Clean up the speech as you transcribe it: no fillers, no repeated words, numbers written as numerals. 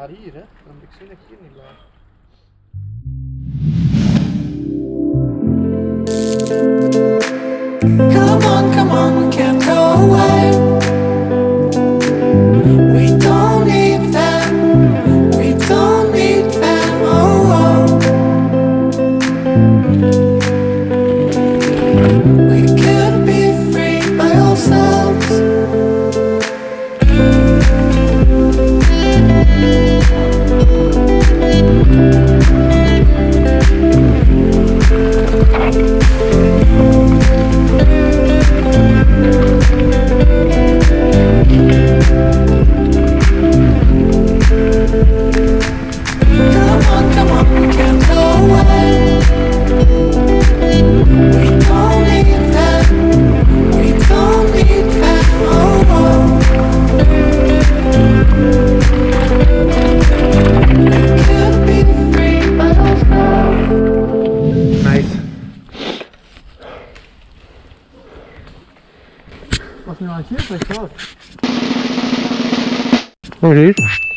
naar hier, hè? Dan moet ik zien dat ik hier niet blijf. Come on, we can't go away. We don't need them. We don't need them. Oh, oh. We can be free by ourselves. Wat nu aan het zien, dat is groot. Hoe is het?